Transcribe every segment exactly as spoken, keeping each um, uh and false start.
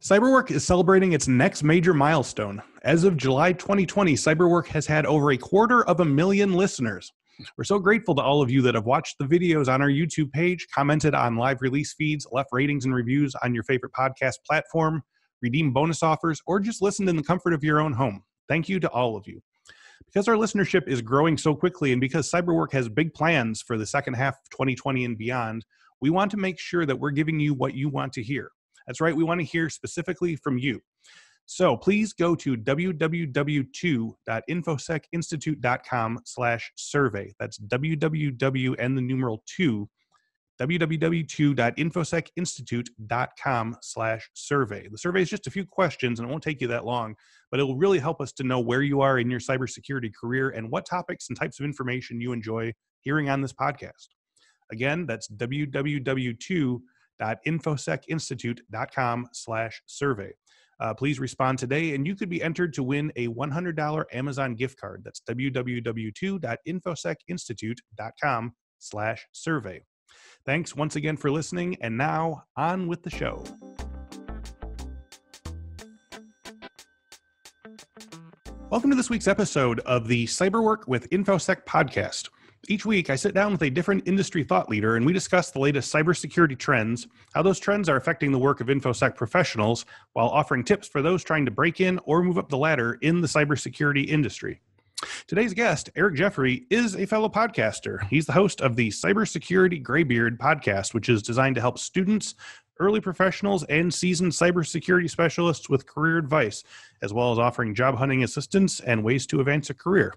CyberWork is celebrating its next major milestone. As of July twenty twenty, CyberWork has had over a quarter of a million listeners. We're so grateful to all of you that have watched the videos on our YouTube page, commented on live release feeds, left ratings and reviews on your favorite podcast platform, redeemed bonus offers, or just listened in the comfort of your own home. Thank you to all of you. Because our listenership is growing so quickly and because CyberWork has big plans for the second half of twenty twenty and beyond, we want to make sure that we're giving you what you want to hear. That's right, we want to hear specifically from you. So please go to w w w dot infosec institute dot com slash survey. That's www and the numeral two, w w w dot infosec institute dot com slash survey. The survey is just a few questions and it won't take you that long, but it will really help us to know where you are in your cybersecurity career and what topics and types of information you enjoy hearing on this podcast. Again, that's w w w dot infosec institute dot com slash survey. Uh, please respond today, and you could be entered to win a one hundred dollar Amazon gift card. That's w w w dot infosec institute dot com slash survey. Thanks once again for listening, and now on with the show. Welcome to this week's episode of the CyberWork with InfoSec podcast. Each week, I sit down with a different industry thought leader, and we discuss the latest cybersecurity trends, how those trends are affecting the work of InfoSec professionals, while offering tips for those trying to break in or move up the ladder in the cybersecurity industry. Today's guest, Eric Jeffery, is a fellow podcaster. He's the host of the Cybersecurity Graybeard podcast, which is designed to help students, early professionals, and seasoned cybersecurity specialists with career advice, as well as offering job hunting assistance and ways to advance a career.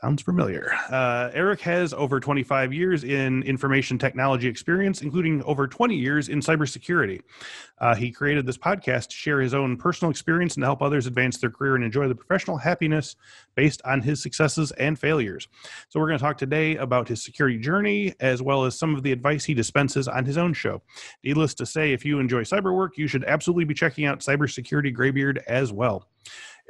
Sounds familiar. Uh, Eric has over twenty-five years in information technology experience, including over twenty years in cybersecurity. Uh, he created this podcast to share his own personal experience and to help others advance their career and enjoy the professional happiness based on his successes and failures. So we're going to talk today about his security journey, as well as some of the advice he dispenses on his own show. Needless to say, if you enjoy cyber work, you should absolutely be checking out Cybersecurity Graybeard as well.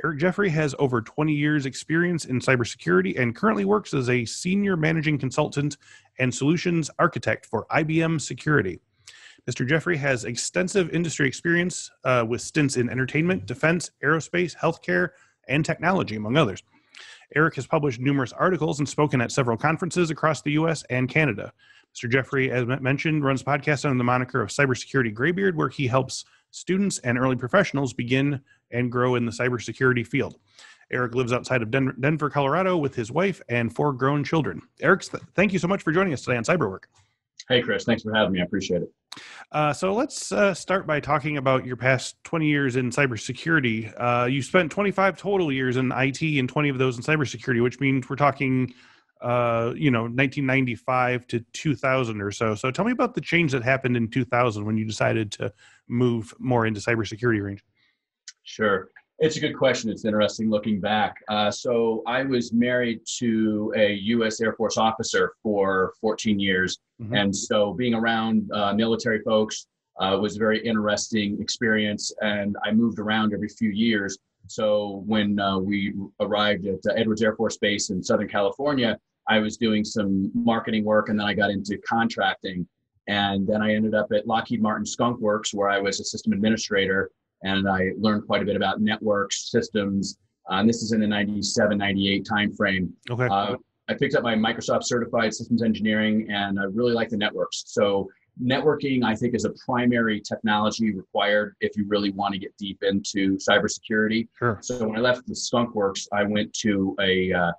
Eric Jeffery has over twenty years experience in cybersecurity and currently works as a senior managing consultant and solutions architect for I B M Security. Mister Jeffery has extensive industry experience uh, with stints in entertainment, defense, aerospace, healthcare, and technology, among others. Eric has published numerous articles and spoken at several conferences across the U S and Canada. Mister Jeffery, as mentioned, runs a podcast under the moniker of Cybersecurity Graybeard, where he helps students and early professionals begin and grow in the cybersecurity field. Eric lives outside of Denver, Denver, Colorado with his wife and four grown children. Eric, th- thank you so much for joining us today on CyberWork. Hey, Chris. Thanks for having me. I appreciate it. Uh, so let's uh, start by talking about your past twenty years in cybersecurity. Uh, you spent twenty-five total years in I T and twenty of those in cybersecurity, which means we're talking, uh, you know, nineteen ninety-five to two thousand or so. So tell me about the change that happened in two thousand when you decided to move more into cybersecurity range. Sure. It's a good question. It's interesting looking back. Uh, so I was married to a U S Air Force officer for fourteen years. Mm-hmm. And so being around uh, military folks uh, was a very interesting experience. And I moved around every few years. So when uh, we arrived at uh, Edwards Air Force Base in Southern California, I was doing some marketing work, and then I got into contracting. And then I ended up at Lockheed Martin Skunk Works, where I was a system administrator. And I learned quite a bit about networks, systems. Uh, and this is in the ninety-seven, ninety-eight timeframe. Okay. Uh, I picked up my Microsoft certified systems engineering, and I really like the networks. So networking, I think, is a primary technology required if you really want to get deep into cybersecurity. Sure. So when I left the Skunk Works, I went to a, uh,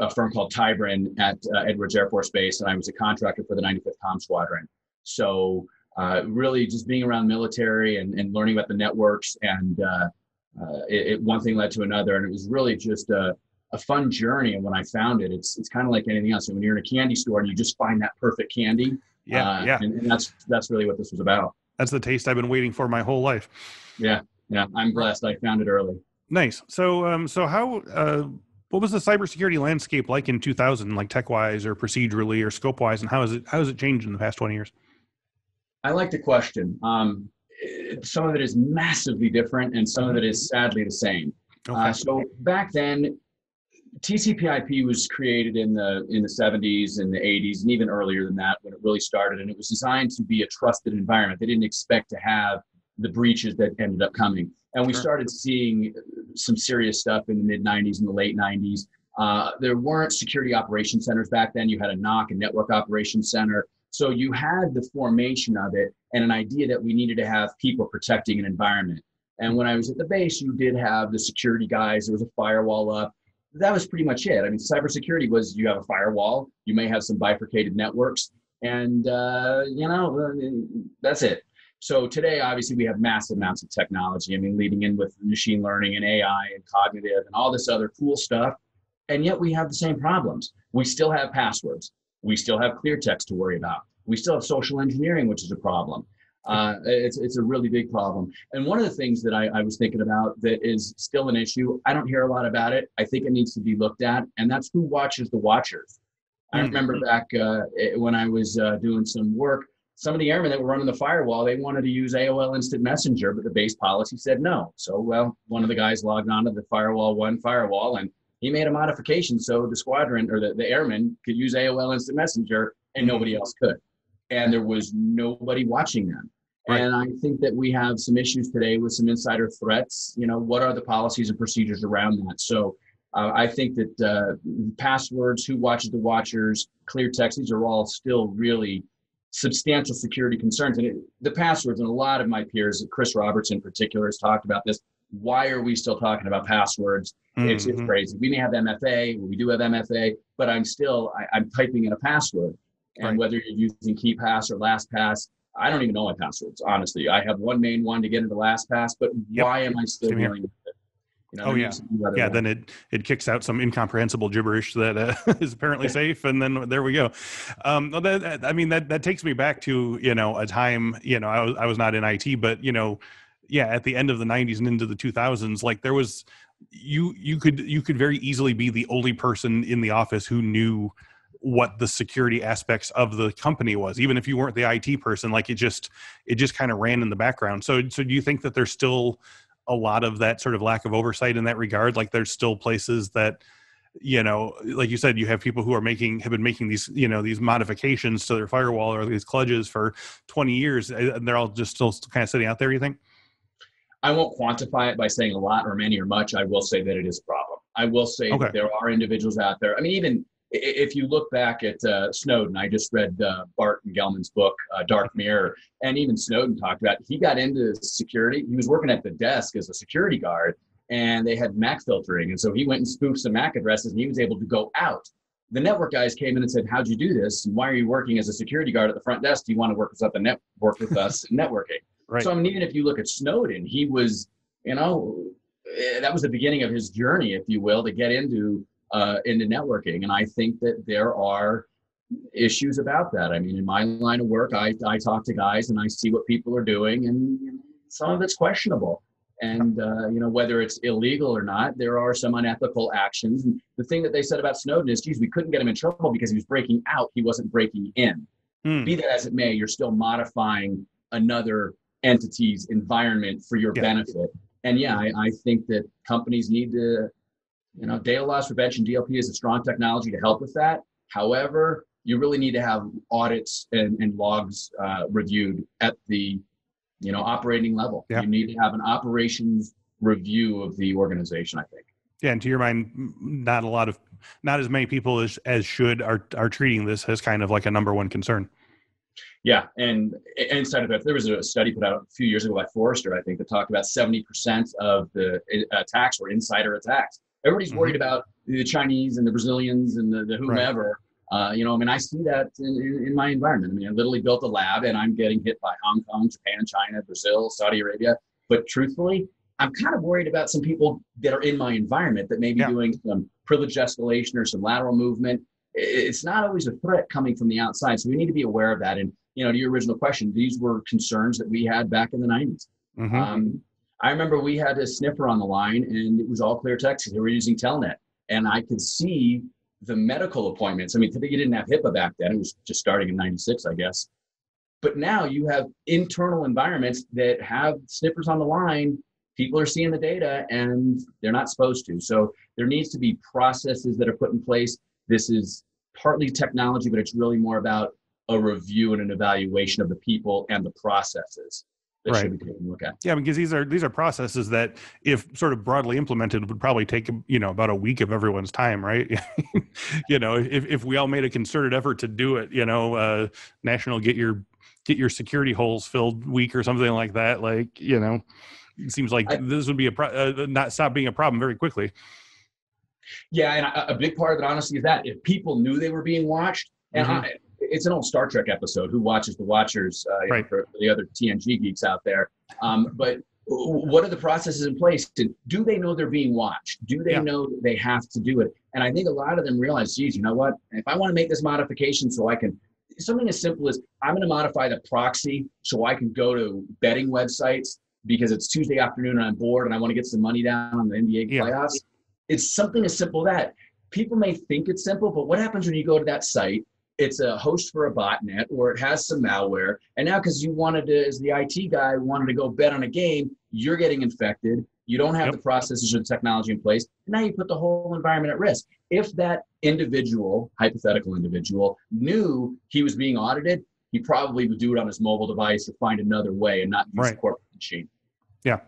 a firm called Tybrin at uh, Edwards Air Force Base, and I was a contractor for the ninety-fifth Com Squadron. So Uh, really just being around military and, and learning about the networks, and uh, uh, it, it, one thing led to another, and it was really just a, a fun journey. And when I found it, it's it's kind of like anything else. And when you're in a candy store and you just find that perfect candy, yeah, uh, yeah. And, and that's that's really what this was about. That's the taste I've been waiting for my whole life. Yeah, yeah, I'm blessed. I found it early. Nice. So, um, so how uh, what was the cybersecurity landscape like in two thousand, like tech-wise or procedurally or scope-wise, and how is it how has it changed in the past twenty years? I like the question. Um, some of it is massively different, and some of it is sadly the same. Okay. Uh, so back then, T C P I P was created in the in the seventies and the eighties, and even earlier than that when it really started. And it was designed to be a trusted environment. They didn't expect to have the breaches that ended up coming. And we sure. started seeing some serious stuff in the mid nineties and the late nineties. Uh, there weren't security operations centers back then. You had a N O C, a network operations center. So you had the formation of it and an idea that we needed to have people protecting an environment. And when I was at the base, you did have the security guys. There was a firewall up. That was pretty much it. I mean, cybersecurity was you have a firewall. You may have some bifurcated networks. And, uh, you know, that's it. So today, obviously, we have massive amounts of technology. I mean, leading in with machine learning and A I and cognitive and all this other cool stuff. And yet we have the same problems. We still have passwords. We still have clear text to worry about. We still have social engineering, which is a problem. Uh, it's it's a really big problem. And one of the things that I, I was thinking about that is still an issue, I don't hear a lot about it. I think it needs to be looked at. And that's who watches the watchers. I remember back uh, when I was uh, doing some work, some of the airmen that were running the firewall, they wanted to use A O L Instant Messenger, but the base policy said no. So, well, one of the guys logged on to the firewall one firewall, and he made a modification so the squadron or the, the airmen could use A O L Instant Messenger, and nobody else could. And there was nobody watching them. Right. And I think that we have some issues today with some insider threats. You know, what are the policies and procedures around that? So uh, I think that uh, passwords, who watches the watchers, clear text, these are all still really substantial security concerns. And it, the passwords, and a lot of my peers, Chris Roberts in particular, has talked about this. Why are we still talking about passwords? Mm-hmm. It's, it's crazy. We may have M F A, we do have M F A, but I'm still, I, I'm typing in a password. And right. whether you're using KeyPass or LastPass, I don't even know my passwords, honestly. I have one main one to get into LastPass, but yep. why am I still Same dealing here. with it? You know, oh, yeah. Yeah, then it, it kicks out some incomprehensible gibberish that uh, is apparently safe, and then there we go. Um, that, that, I mean, that, that takes me back to, you know, a time, you know, I was, I was not in I T, but, you know, yeah, at the end of the nineties and into the two thousands, like there was, you you could you could very easily be the only person in the office who knew what the security aspects of the company was, even if you weren't the I T person. Like it just it just kind of ran in the background. So so do you think that there's still a lot of that sort of lack of oversight in that regard? Like there's still places that, you know, like you said, you have people who are making have been making these, you know, these modifications to their firewall or these kludges for twenty years, and they're all just still kind of sitting out there, you think? I won't quantify it by saying a lot or many or much. I will say that it is a problem. I will say okay. that there are individuals out there. I mean, even if you look back at uh, Snowden, I just read uh, Bart and Gellman's book, uh, Dark Mirror, and even Snowden talked about it. He got into security. He was working at the desk as a security guard, and they had Mac filtering. And so he went and spoofed some Mac addresses, and he was able to go out. The network guys came in and said, how'd you do this? And why are you working as a security guard at the front desk? Do you want to work with us, the net- work with us in networking? Right. So I mean, even if you look at Snowden, he was, you know, that was the beginning of his journey, if you will, to get into uh, into networking. And I think that there are issues about that. I mean, in my line of work, I I talk to guys and I see what people are doing, and you know, some of it's questionable. And uh, you know, whether it's illegal or not, there are some unethical actions. And the thing that they said about Snowden is, geez, we couldn't get him in trouble because he was breaking out; he wasn't breaking in. Hmm. Be that as it may, you're still modifying another entity's environment for your yeah. benefit. And yeah, I, I think that companies need to, you know, data loss prevention, D L P is a strong technology to help with that. However, you really need to have audits and, and logs uh, reviewed at the, you know, operating level. Yeah. You need to have an operations review of the organization, I think. Yeah, and to your mind, not a lot of, not as many people as, as should are, are treating this as kind of like a number one concern. Yeah, and inside of that, there was a study put out a few years ago by Forrester, I think, that talked about seventy percent of the attacks were insider attacks. Everybody's mm-hmm. worried about the Chinese and the Brazilians and the, the whomever. Right. Uh, you know, I mean, I see that in, in, in my environment. I mean, I literally built a lab, and I'm getting hit by Hong Kong, Japan, China, Brazil, Saudi Arabia. But truthfully, I'm kind of worried about some people that are in my environment that may be yeah. doing some privilege escalation or some lateral movement. It's not always a threat coming from the outside. So we need to be aware of that. And, you know, to your original question, these were concerns that we had back in the nineties. Mm-hmm. Um, I remember we had a sniffer on the line, and it was all clear text. They were using Telnet. And I could see the medical appointments. I mean, today you didn't have HIPAA back then. It was just starting in ninety-six, I guess. But now you have internal environments that have sniffers on the line. People are seeing the data, and they're not supposed to. So there needs to be processes that are put in place. This is partly technology, but it's really more about a review and an evaluation of the people and the processes. that right. should be taken a look at. Yeah, I mean, because these are these are processes that, if sort of broadly implemented, would probably take you know about a week of everyone's time, right? you know, if if we all made a concerted effort to do it, you know, uh, national get your get your security holes filled week or something like that. Like, you know, it seems like I, this would be a pro- uh, not stop being a problem very quickly. Yeah, and a, a big part of it, honestly, is that if people knew they were being watched, and mm-hmm. I, it's an old Star Trek episode, Who Watches the Watchers, uh, right. for the other T N G geeks out there. Um, but what are the processes in place? To, do they know they're being watched? Do they yeah. know that they have to do it? And I think a lot of them realize, geez, you know what? If I want to make this modification so I can, something as simple as I'm going to modify the proxy so I can go to betting websites because it's Tuesday afternoon and I'm bored and I want to get some money down on the N B A yeah. playoffs. It's something as simple as that. People may think it's simple, but what happens when you go to that site? It's a host for a botnet, or it has some malware. And now, because you wanted to, as the I T guy wanted to go bet on a game, you're getting infected. You don't have yep. the processes or the technology in place. And now you put the whole environment at risk. If that individual, hypothetical individual, knew he was being audited, he probably would do it on his mobile device or find another way and not use right. the corporate machine. Yeah.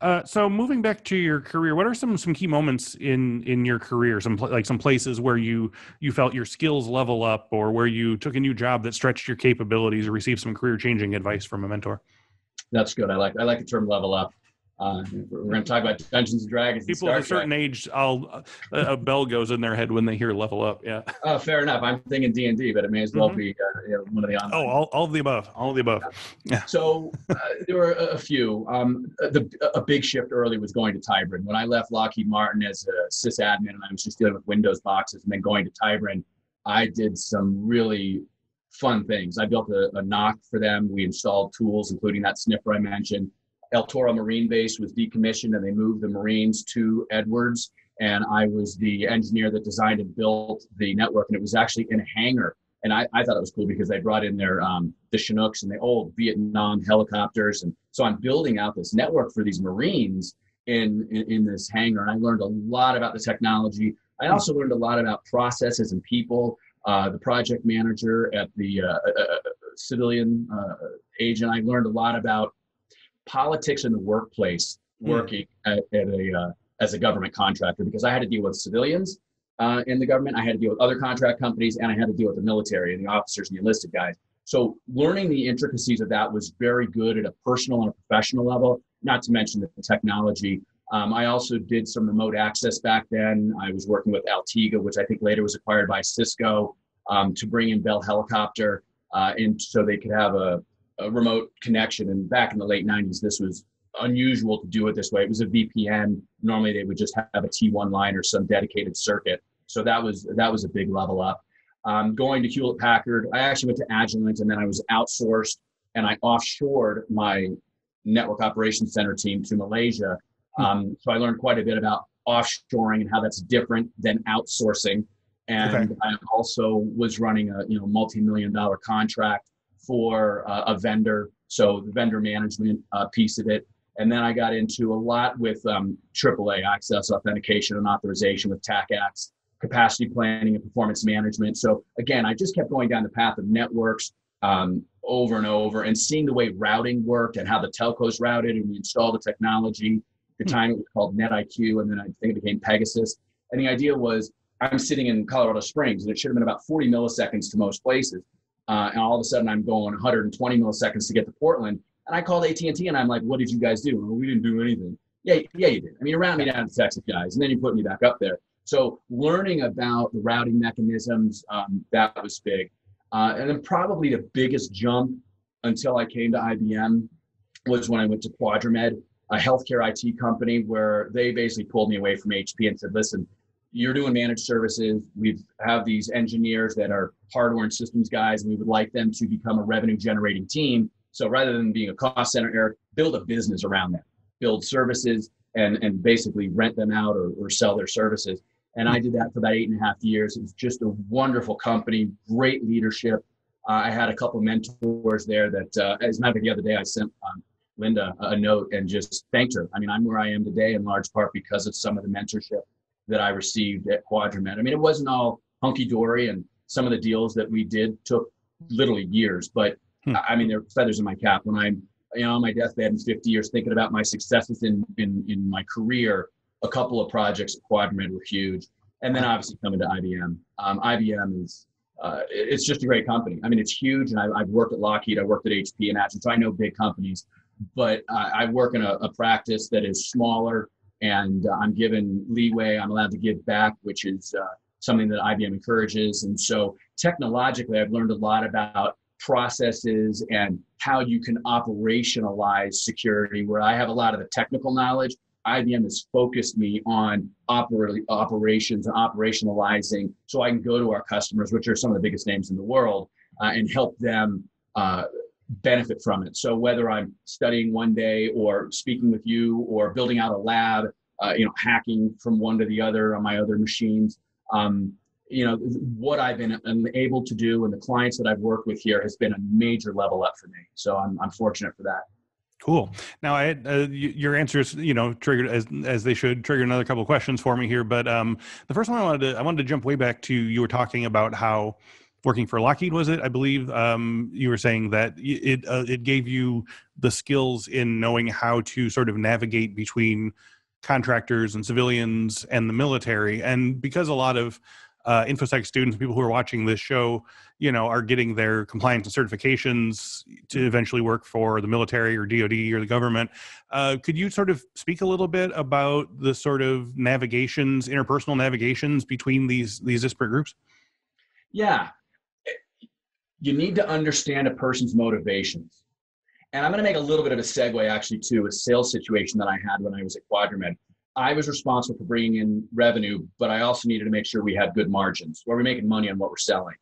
Uh, so moving back to your career, what are some, some key moments in, in your career? Some pl- like some places where you, you felt your skills level up, or where you took a new job that stretched your capabilities, or received some career changing advice from a mentor. That's good. I like, I like the term level up. Uh, we're going to talk about Dungeons and Dragons. People of a certain age, I'll, uh, a bell goes in their head when they hear level up. Yeah. Oh, uh, fair enough. I'm thinking D and D, but it may as well mm-hmm. be uh, you know, one of the online. Oh, all, all of the above. All of the above. Yeah. So uh, there were a few. Um, the a big shift early was going to Tybrin. When I left Lockheed Martin as a sysadmin, and I was just dealing with Windows boxes, and then going to Tybrin, I did some really fun things. I built a, a N O C for them. We installed tools, including that sniffer I mentioned. El Toro Marine Base was decommissioned, and they moved the Marines to Edwards. And I was the engineer that designed and built the network, and it was actually in a hangar. And I, I thought it was cool because they brought in their um, the Chinooks and the old Vietnam helicopters. And so I'm building out this network for these Marines in, in, in this hangar. And I learned a lot about the technology. I also learned a lot about processes and people. Uh, the project manager at the uh, uh, civilian uh, agent, I learned a lot about politics in the workplace, working yeah. at, at a uh, as a government contractor, because I had to deal with civilians uh, in the government, I had to deal with other contract companies, and I had to deal with the military and the officers and the enlisted guys. So learning the intricacies of that was very good at a personal and a professional level, not to mention the technology. Um, I also did some remote access back then. I was working with Altiga, which I think later was acquired by Cisco, um, to bring in Bell Helicopter, uh, and so they could have a a remote connection. And back in the late nineties, this was unusual to do it this way. It was a V P N. Normally they would just have a T one line or some dedicated circuit. So that was that was a big level up. Um, going to Hewlett Packard, I actually went to Agilent, and then I was outsourced and I offshored my network operations center team to Malaysia. Um, hmm. So I learned quite a bit about offshoring and how that's different than outsourcing. And okay. I also was running a you know multi-million dollar contract for uh, a vendor, so the vendor management uh, piece of it. And then I got into a lot with um, triple A, access, authentication, and authorization with TACAX, capacity planning and performance management. So again, I just kept going down the path of networks um, over and over, and seeing the way routing worked and how the telcos routed, and we installed the technology. At the time it was called NetIQ, and then I think it became Pegasus. And the idea was, I'm sitting in Colorado Springs, and it should have been about forty milliseconds to most places. Uh, and all of a sudden I'm going one hundred twenty milliseconds to get to Portland. And I called A T and T and I'm like, what did you guys do? Well, we didn't do anything. Yeah, yeah, you did. I mean, you routed me down to Texas, guys, and then you put me back up there. So learning about the routing mechanisms, um, that was big. Uh, and then probably the biggest jump until I came to I B M was when I went to Quadramed, a healthcare I T company, where they basically pulled me away from H P and said, listen, you're doing managed services. We have these engineers that are hardware and systems guys, and we would like them to become a revenue generating team. So rather than being a cost center, Eric, build a business around them, build services and, and basically rent them out or, or sell their services. And I did that for about eight and a half years. It was just a wonderful company, great leadership. Uh, I had a couple mentors there that, uh, as a matter of the other day, I sent um, Linda a note and just thanked her. I mean, I'm where I am today in large part because of some of the mentorship that I received at Quadramed. I mean, it wasn't all hunky-dory, and some of the deals that we did took literally years, but hmm. I mean, there were feathers in my cap. When I you know, on my deathbed in fifty years, thinking about my successes in, in, in my career, a couple of projects, Quadramed were huge. And then obviously coming to I B M. Um, I B M is, uh, it's just a great company. I mean, it's huge. And I, I've worked at Lockheed, I worked at H P and Action, so I know big companies, but uh, I work in a, a practice that is smaller, and uh, I'm given leeway. I'm allowed to give back, which is uh, something that I B M encourages. And so technologically, I've learned a lot about processes and how you can operationalize security, where I have a lot of the technical knowledge. I B M has focused me on oper- operations and operationalizing, so I can go to our customers, which are some of the biggest names in the world, uh, and help them uh, benefit from it. So whether I'm studying one day or speaking with you or building out a lab, uh, you know, hacking from one to the other on my other machines, um, you know, what I've been able to do and the clients that I've worked with here has been a major level up for me. So I'm, I'm fortunate for that. Cool. Now, I, uh, your answers, you know, triggered as as they should, trigger another couple of questions for me here. But um, the first one I wanted to I wanted to jump way back to, you were talking about how working for Lockheed, was it? I believe um, you were saying that it uh, it gave you the skills in knowing how to sort of navigate between contractors and civilians and the military, and because a lot of Uh, InfoSec students, people who are watching this show, you know, are getting their compliance and certifications to eventually work for the military or D O D or the government. Uh, could you sort of speak a little bit about the sort of navigations, interpersonal navigations between these these disparate groups? Yeah. You need to understand a person's motivations. And I'm going to make a little bit of a segue actually to a sales situation that I had when I was at Quadramed. I was responsible for bringing in revenue, but I also needed to make sure we had good margins. Were we making money on what we're selling?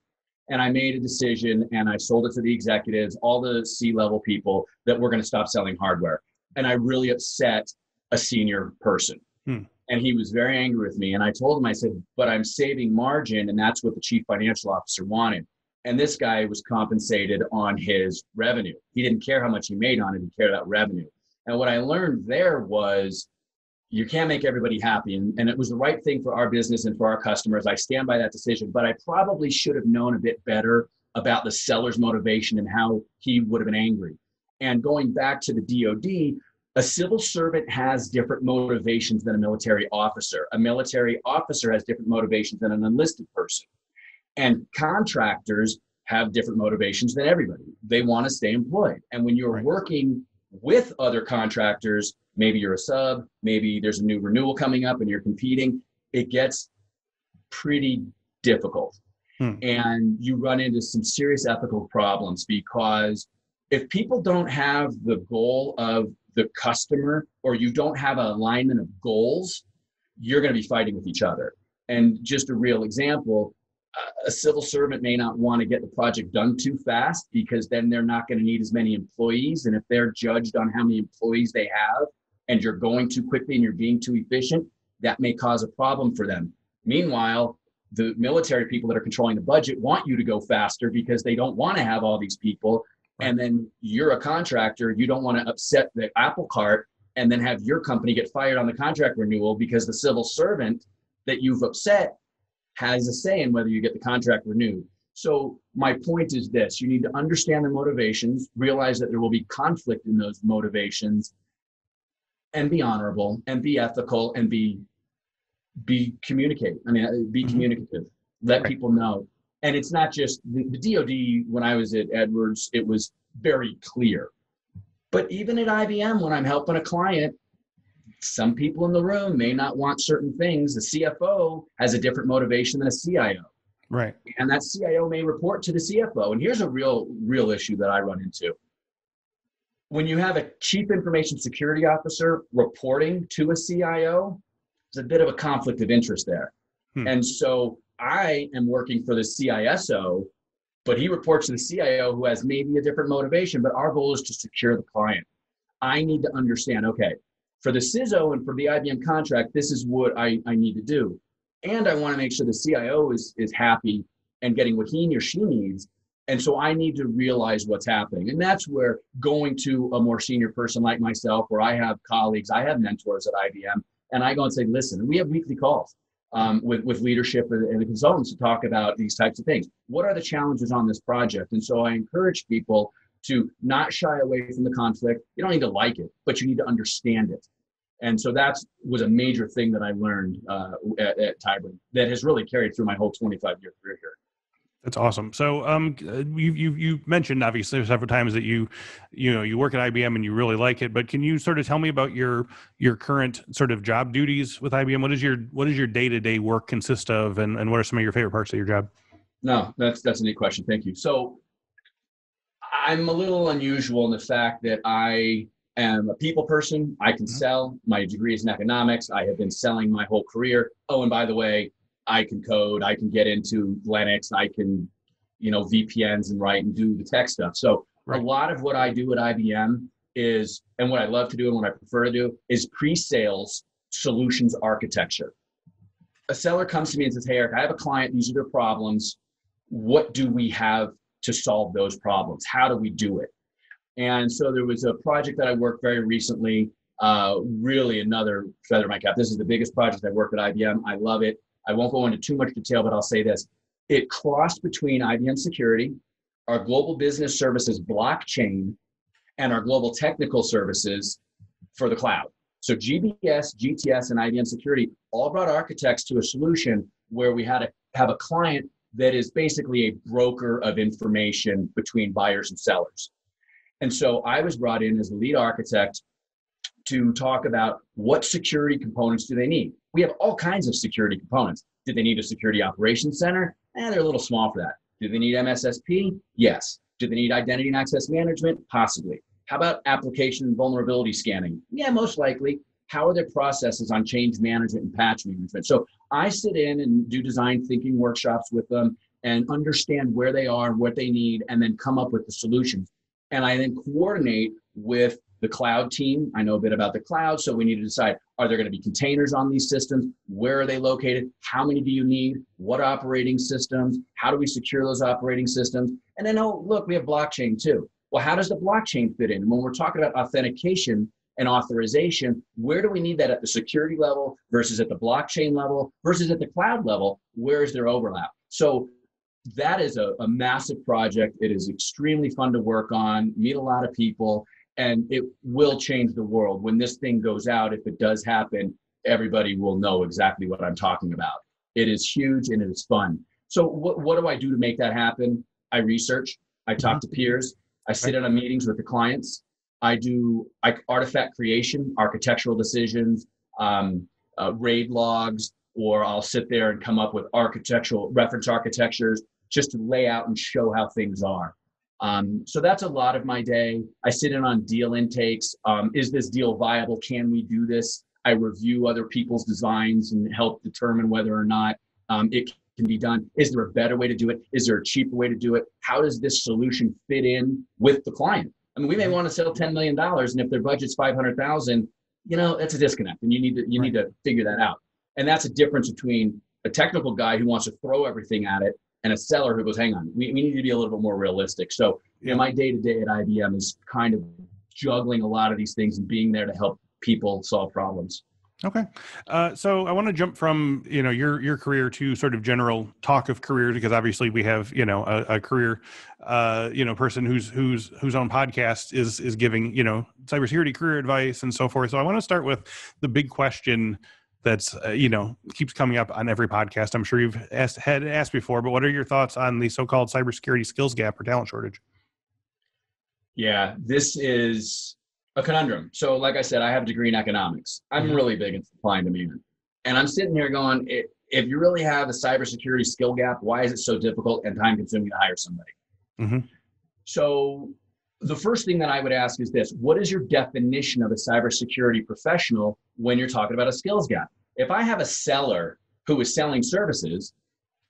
And I made a decision, and I sold it to the executives, all the C-level people, that we're going to stop selling hardware. And I really upset a senior person. Hmm. And he was very angry with me. And I told him, I said, but I'm saving margin, and that's what the chief financial officer wanted. And this guy was compensated on his revenue. He didn't care how much he made on it. He cared about revenue. And what I learned there was, you can't make everybody happy, and, and it was the right thing for our business and for our customers. I stand by that decision, but I probably should have known a bit better about the seller's motivation and how he would have been angry. And going back to the D O D, a civil servant has different motivations than a military officer. A military officer has different motivations than an enlisted person. And contractors have different motivations than everybody. They want to stay employed. And when you're working with other contractors, maybe you're a sub, maybe there's a new renewal coming up and you're competing, it gets pretty difficult. Hmm. And you run into some serious ethical problems, because if people don't have the goal of the customer, or you don't have an alignment of goals, you're going to be fighting with each other. And just a real example, a civil servant may not want to get the project done too fast, because then they're not going to need as many employees. And if they're judged on how many employees they have, and you're going too quickly and you're being too efficient, that may cause a problem for them. Meanwhile, the military people that are controlling the budget want you to go faster, because they don't want to have all these people. Right. And then you're a contractor. You don't want to upset the apple cart and then have your company get fired on the contract renewal, because the civil servant that you've upset has a say in whether you get the contract renewed. So my point is this: you need to understand the motivations, realize that there will be conflict in those motivations, and be honorable, and be ethical, and be be communicate. I mean, be mm-hmm. communicative. Let right. people know. And it's not just the, the D O D. When I was at Edwards, it was very clear. But even at I B M, when I'm helping a client, some people in the room may not want certain things. The C F O has a different motivation than a C I O. Right. And that C I O may report to the C F O. And here's a real, real issue that I run into. When you have a chief information security officer reporting to a C I O, there's a bit of a conflict of interest there. Hmm. And so I am working for the C I S O, but he reports to the C I O, who has maybe a different motivation, but our goal is to secure the client. I need to understand, okay, for the C I S O and for the I B M contract, this is what I, I need to do. And I want to make sure the C I O is, is happy and getting what he or she needs. And so I need to realize what's happening. And that's where going to a more senior person like myself, where I have colleagues, I have mentors at I B M, and I go and say, listen, we have weekly calls um, with, with leadership and the consultants to talk about these types of things. What are the challenges on this project? And so I encourage people to not shy away from the conflict. You don't need to like it, but you need to understand it. And so that was a major thing that I learned uh, at, at Tybrin that has really carried through my whole twenty-five year career here. That's awesome. So um, you, you you mentioned obviously several times that you you know you work at I B M and you really like it. But can you sort of tell me about your your current sort of job duties with I B M? What is your what is your day to day work consist of, and, and what are some of your favorite parts of your job? No, that's that's a neat question. Thank you. So I'm a little unusual in the fact that I am a people person. I can mm-hmm. sell. My degree is in economics. I have been selling my whole career. Oh, and by the way, I can code, I can get into Linux, I can, you know, V P Ns and write and do the tech stuff. So right. a lot of what I do at I B M is, and what I love to do and what I prefer to do, is pre-sales solutions architecture. A seller comes to me and says, hey, Eric, I have a client, these are their problems. What do we have to solve those problems? How do we do it? And so there was a project that I worked very recently, uh, really another feather in my cap. This is the biggest project I worked at I B M. I love it. I won't go into too much detail, but I'll say this. It crossed between I B M Security, our global business services blockchain, and our global technical services for the cloud. So G B S, G T S, and I B M Security all brought architects to a solution where we had to have a client that is basically a broker of information between buyers and sellers. And so I was brought in as the lead architect to talk about what security components do they need. We have all kinds of security components. Do they need a security operations center? Eh, they're a little small for that. Do they need M S S P? Yes. Do they need identity and access management? Possibly. How about application and vulnerability scanning? Yeah, most likely. How are their processes on change management and patch management? So I sit in and do design thinking workshops with them and understand where they are and what they need, and then come up with the solutions. And I then coordinate with the cloud team. I know a bit about the cloud, so we need to decide, are there going to be containers on these systems? Where are they located? How many do you need? What operating systems? How do we secure those operating systems? And then, oh, look, we have blockchain too. Well, how does the blockchain fit in? When we're talking about authentication and authorization, where do we need that at the security level versus at the blockchain level versus at the cloud level? Where is there overlap? So that is a, a massive project. It is extremely fun to work on, meet a lot of people, and it will change the world. When this thing goes out, if it does happen, everybody will know exactly what I'm talking about. It is huge and it is fun. So what, what do I do to make that happen? I research, I talk to peers, I sit in on meetings with the clients, I do I, artifact creation, architectural decisions, um, uh, RAID logs, or I'll sit there and come up with architectural reference architectures just to lay out and show how things are. Um, so that's a lot of my day. I sit in on deal intakes. Um, is this deal viable? Can we do this? I review other people's designs and help determine whether or not um, it can be done. Is there a better way to do it? Is there a cheaper way to do it? How does this solution fit in with the client? I mean, we may want to sell ten million dollars, and if their budget's five hundred thousand dollars, you know, that's a disconnect, and you need to you need to figure that out. And that's a difference between a technical guy who wants to throw everything at it and a seller who goes, hang on, we, we need to be a little bit more realistic. So, you know, my day-to-day at I B M is kind of juggling a lot of these things and being there to help people solve problems. Okay. Uh, so I want to jump from, you know, your, your career to sort of general talk of careers, because obviously we have, you know, a, a career, uh, you know, person who's, who's, whose own podcast is, is giving, you know, cybersecurity career advice and so forth. So I want to start with the big question that's, uh, you know, keeps coming up on every podcast. I'm sure you've asked, had asked before, but what are your thoughts on the so-called cybersecurity skills gap or talent shortage? Yeah, this is a conundrum. So like I said, I have a degree in economics. I'm mm-hmm. really big in supply and demand. And I'm sitting here going, if you really have a cybersecurity skill gap, why is it so difficult and time-consuming to hire somebody? Mm-hmm. So the first thing that I would ask is this: what is your definition of a cybersecurity professional when you're talking about a skills gap? If I have a seller who is selling services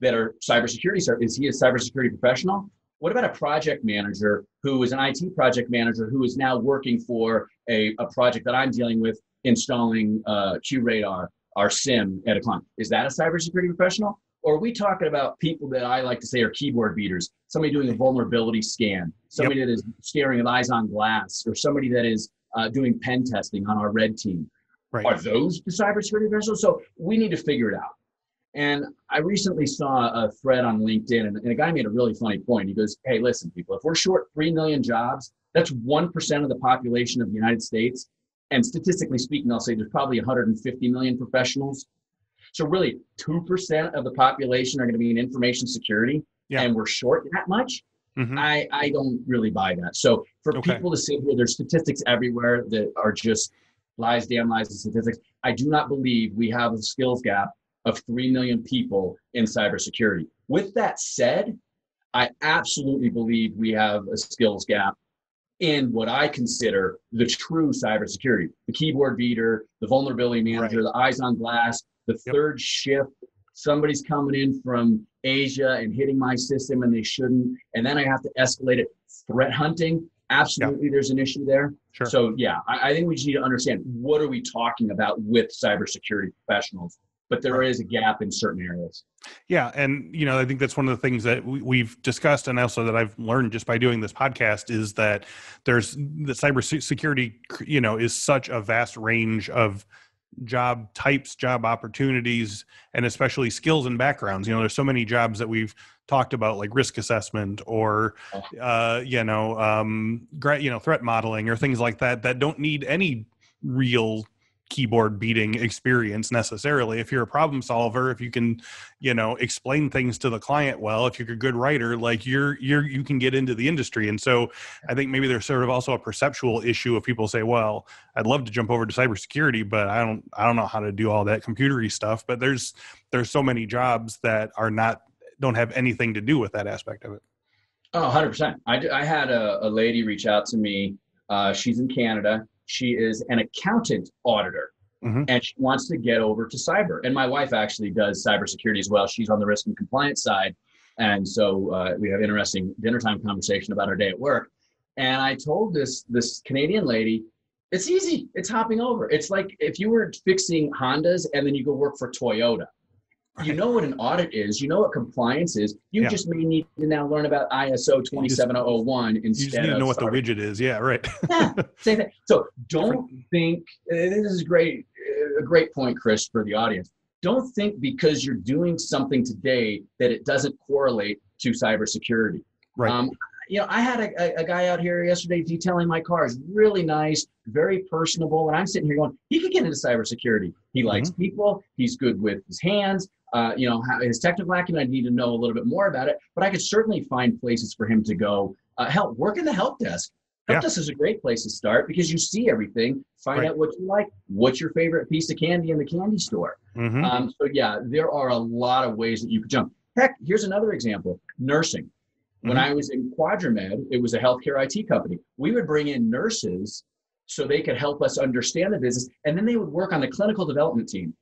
that are cybersecurity, is he a cybersecurity professional? What about a project manager who is an I T project manager who is now working for a, a project that I'm dealing with, installing uh, QRadar, our SIM at a client? Is that a cybersecurity professional? Or are we talking about people that I like to say are keyboard beaters? Somebody doing a vulnerability scan, somebody yep. that is staring with eyes on glass, or somebody that is uh, doing pen testing on our red team. Right. Are those the cybersecurity professionals? So we need to figure it out. And I recently saw a thread on LinkedIn, and, and a guy made a really funny point. He goes, hey, listen, people, if we're short three million jobs, that's one percent of the population of the United States. And statistically speaking, I'll say there's probably one hundred fifty million professionals. So really two percent of the population are going to be in information security, yeah. and we're short that much. Mm-hmm. I, I don't really buy that. So for okay. people to sit here, there's statistics everywhere that are just lies, damn lies, and statistics. I do not believe we have a skills gap of three million people in cybersecurity. With that said, I absolutely believe we have a skills gap in what I consider the true cybersecurity, the keyboard reader, the vulnerability manager, right. the eyes on glass, the yep. third shift, somebody's coming in from Asia and hitting my system and they shouldn't, and then I have to escalate it. Threat hunting, absolutely yep. there's an issue there. Sure. So yeah, I, I think we just need to understand what are we talking about with cybersecurity professionals. But there is a gap in certain areas. Yeah. And, you know, I think that's one of the things that we, we've discussed, and also that I've learned just by doing this podcast, is that there's the cybersecurity, you know, is such a vast range of job types, job opportunities, and especially skills and backgrounds. You know, there's so many jobs that we've talked about, like risk assessment or, uh, you know, um, you know, threat modeling or things like that, that don't need any real keyboard beating experience necessarily. If you're a problem solver, if you can, you know, explain things to the client well, if you're a good writer, like you're, you're, you can get into the industry. And so I think maybe there's sort of also a perceptual issue of people say, well, I'd love to jump over to cybersecurity, but I don't, I don't know how to do all that computery stuff. But there's, there's so many jobs that are not, don't have anything to do with that aspect of it. Oh, one hundred percent. I, I had a, a lady reach out to me. Uh, she's in Canada. She is an accountant auditor, mm-hmm. and she wants to get over to cyber. And my wife actually does cybersecurity as well. She's on the risk and compliance side. And so uh, we have interesting dinner time conversation about our day at work. And I told this, this Canadian lady, it's easy. It's hopping over. It's like if you were fixing Hondas and then you go work for Toyota. Right. You know what an audit is. You know what compliance is. You yeah. just may need to now learn about I S O twenty-seven oh oh one instead of... You just need to know what sorry. the widget is. Yeah, right. yeah, same thing. So don't Different. think... This is great, a great point, Chris, for the audience. Don't think because you're doing something today that it doesn't correlate to cybersecurity. Right. Um, you know, I had a, a guy out here yesterday detailing my cars. Really nice, very personable. And I'm sitting here going, he could get into cybersecurity. He mm-hmm. likes people. He's good with his hands. Uh, you know, his technical acumen, I need to know a little bit more about it, but I could certainly find places for him to go uh, help work in the help desk. Help yeah. desk is a great place to start because you see everything, find right. out what you like, what's your favorite piece of candy in the candy store. Mm-hmm. Um, so yeah, there are a lot of ways that you could jump. Heck, here's another example, nursing. Mm-hmm. When I was in Quadramed, it was a healthcare I T company. We would bring in nurses so they could help us understand the business, and then they would work on the clinical development team.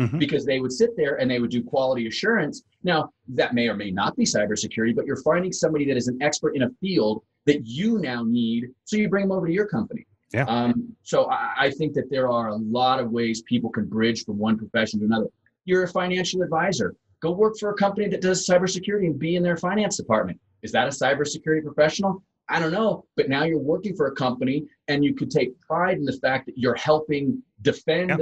Mm-hmm. Because they would sit there and they would do quality assurance. Now, that may or may not be cybersecurity, but you're finding somebody that is an expert in a field that you now need, so you bring them over to your company. Yeah. Um, so I, I think that there are a lot of ways people can bridge from one profession to another. You're a financial advisor. Go work for a company that does cybersecurity and be in their finance department. Is that a cybersecurity professional? I don't know, but now you're working for a company and you could take pride in the fact that you're helping defend yeah.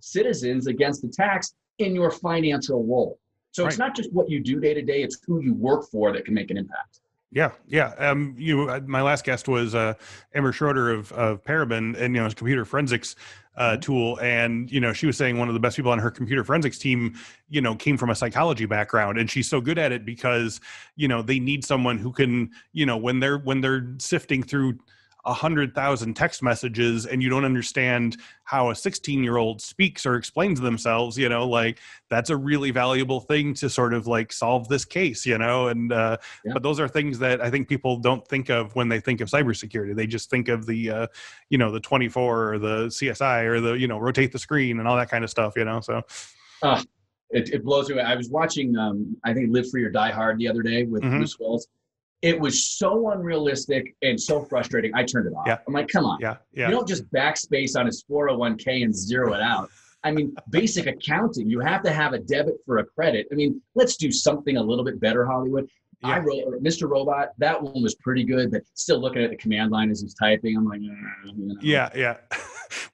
citizens against attacks in your financial role. So right. it's not just what you do day to day, it's who you work for that can make an impact. Yeah, yeah. Um, you, my last guest was uh, Emma Schroeder of, of Parabin, and you know, his computer forensics uh, tool. And you know, she was saying one of the best people on her computer forensics team, you know, came from a psychology background, and she's so good at it because you know they need someone who can, you know, when they're when they're sifting through a hundred thousand text messages and you don't understand how a sixteen year old speaks or explains themselves, you know, like that's a really valuable thing to sort of like solve this case, you know? And, uh, yeah. but those are things that I think people don't think of when they think of cybersecurity. They just think of the, uh, you know, the twenty-four or the C S I or the, you know, rotate the screen and all that kind of stuff, you know? So uh, it, it blows me away. I was watching, um, I think Live Free or Die Hard the other day with mm-hmm. Bruce Willis. It was so unrealistic and so frustrating. I turned it off. Yeah. I'm like, come on. Yeah. Yeah. You don't just backspace on his four oh one k and zero it out. I mean, basic accounting. You have to have a debit for a credit. I mean, let's do something a little bit better, Hollywood. Yeah. I wrote Mister Robot. That one was pretty good, but still looking at the command line as he's typing. I'm like, mm, you know. Yeah, yeah.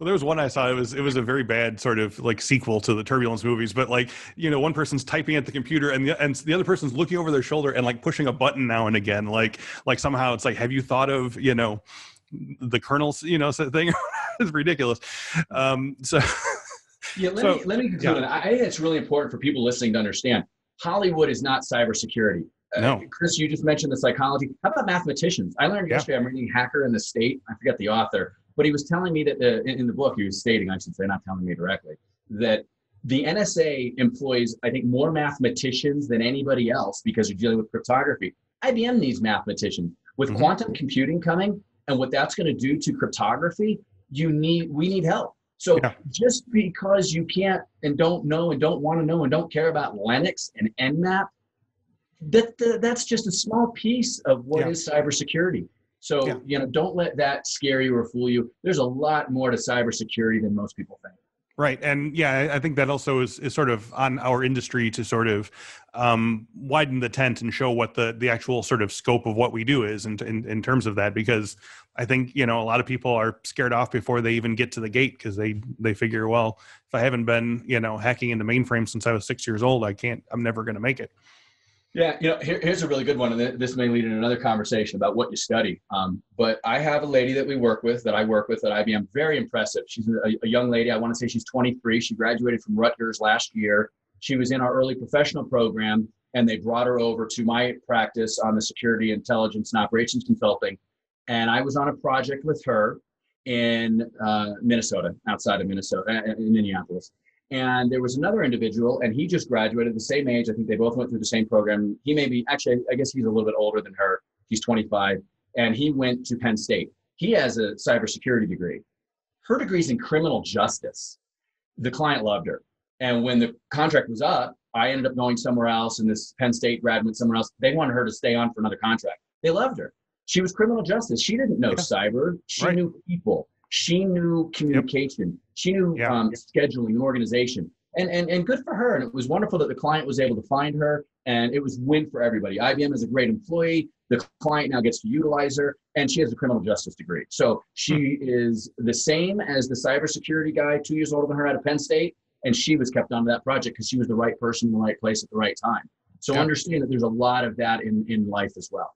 Well, there was one I saw. It was it was a very bad sort of like sequel to the Turbulence movies. But like, you know, one person's typing at the computer and the, and the other person's looking over their shoulder and like pushing a button now and again. Like like somehow it's like, have you thought of, you know, the kernel's, you know, thing? It's ridiculous. Um, so yeah, let so, me let me conclude. Yeah. I think it's really important for people listening to understand Hollywood is not cybersecurity. No. Uh, Chris, you just mentioned the psychology. How about mathematicians? I learned yeah. yesterday, I'm reading Hacker in the State. I forget the author, but he was telling me that the, in the book, he was stating, I should say, not telling me directly, that the N S A employs, I think, more mathematicians than anybody else because you're dealing with cryptography. I B M needs mathematicians. With mm-hmm. quantum computing coming and what that's going to do to cryptography, you need we need help. So yeah. just because you can't and don't know and don't want to know and don't care about Linux and Nmap, That, that that's just a small piece of what yeah. is cybersecurity. So, yeah. you know, don't let that scare you or fool you. There's a lot more to cybersecurity than most people think. Right. And yeah, I think that also is, is sort of on our industry to sort of um, widen the tent and show what the, the actual sort of scope of what we do is in, in, in terms of that, because I think, you know, a lot of people are scared off before they even get to the gate because they, they figure, well, if I haven't been, you know, hacking into mainframe since I was six years old, I can't, I'm never going to make it. Yeah, you know, here, here's a really good one, and this may lead into another conversation about what you study. Um, but I have a lady that we work with, that I work with at I B M, very impressive. She's a, a young lady. I want to say she's twenty-three. She graduated from Rutgers last year. She was in our early professional program, and they brought her over to my practice on the security, intelligence, and operations consulting. And I was on a project with her in uh, Minnesota, outside of Minnesota, in Minneapolis. And there was another individual, and he just graduated the same age. I think they both went through the same program. He may be, actually, I guess he's a little bit older than her. He's twenty-five, and he went to Penn State. He has a cybersecurity degree. Her degree's in criminal justice. The client loved her. And when the contract was up, I ended up going somewhere else, and this Penn State grad went somewhere else. They wanted her to stay on for another contract. They loved her. She was criminal justice. She didn't know yeah. cyber. She right. knew people. She knew communication. Yep. She knew yeah. um, scheduling, organization, and and and good for her. And it was wonderful that the client was able to find her, and it was win for everybody. I B M is a great employee. The client now gets to utilize her, and she has a criminal justice degree. So she hmm. is the same as the cybersecurity guy, two years older than her, out of Penn State, and she was kept onto that project because she was the right person in the right place at the right time. So yep. understand that there's a lot of that in, in life as well.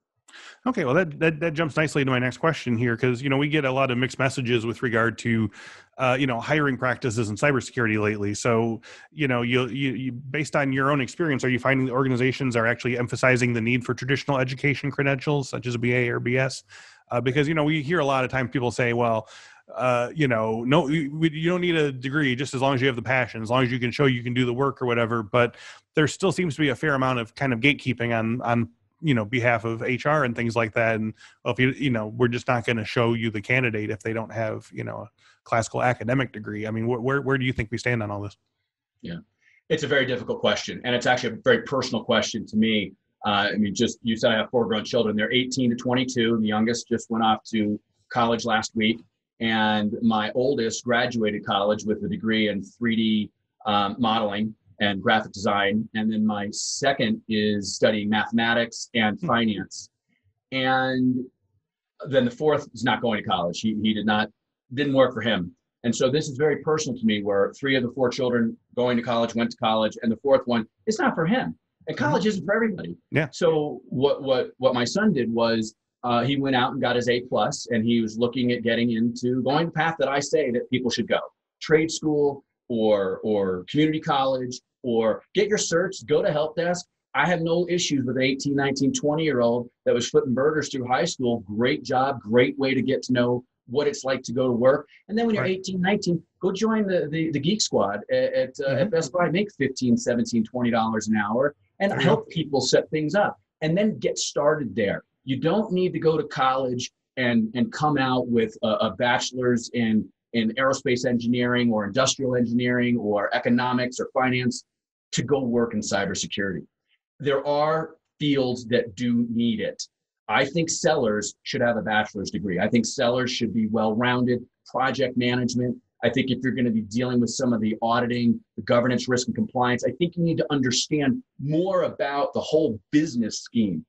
Okay, well, that, that that jumps nicely into my next question here, because, you know, we get a lot of mixed messages with regard to, uh, you know, hiring practices in cybersecurity lately. So, you know, you, you you based on your own experience, are you finding that organizations are actually emphasizing the need for traditional education credentials, such as a B A or B S? Uh, because, you know, we hear a lot of times people say, well, uh, you know, no, you, you don't need a degree, just as long as you have the passion, as long as you can show you can do the work or whatever. But there still seems to be a fair amount of kind of gatekeeping on on. you know, behalf of H R and things like that. And well, if you, you know, we're just not going to show you the candidate if they don't have, you know, a classical academic degree. I mean, wh- where, where do you think we stand on all this? Yeah, it's a very difficult question. And it's actually a very personal question to me. Uh, I mean, just, you said I have four grown children. They're eighteen to twenty-two. And the youngest just went off to college last week. And my oldest graduated college with a degree in three D um, modeling and graphic design. And then my second is studying mathematics and finance. And then the fourth is not going to college. He he did not, didn't work for him. And so this is very personal to me, where three of the four children going to college, went to college, and the fourth one, it's not for him. And college isn't for everybody. Yeah. So what what what my son did was uh, he went out and got his A plus, and he was looking at getting into going the path that I say that people should go. Trade school, or or community college, or get your certs, go to help desk. I have no issues with an eighteen, nineteen, twenty year old that was flipping burgers through high school. Great job, great way to get to know what it's like to go to work. And then when you're right. eighteen, nineteen, go join the, the, the Geek Squad at, at, uh, mm-hmm. at Best Buy, make fifteen, seventeen, twenty dollars an hour, and mm-hmm. help people set things up. And then get started there. You don't need to go to college and, and come out with a, a bachelor's in in aerospace engineering or industrial engineering or economics or finance to go work in cybersecurity. There are fields that do need it. I think sellers should have a bachelor's degree. I think sellers should be well-rounded, project management. I think if you're going to be dealing with some of the auditing, the governance, risk, and compliance, I think you need to understand more about the whole business scheme.